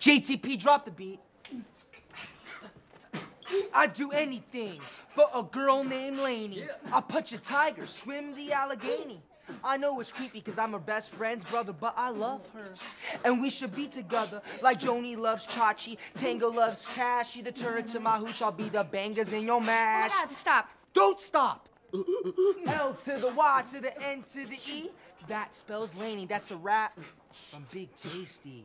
JTP, drop the beat. I'd do anything for a girl named Lainey. I'll punch a tiger, swim the Allegheny. I know it's creepy because I'm her best friend's brother, but I love her. And we should be together like Joni loves Chachi, Tango loves Cash. You deter her to my hooch, I'll be the bangers in your mash. Oh my God, stop. Don't stop. L to the Y to the N to the E. That spells Lainey. That's a rap from Big Tasty.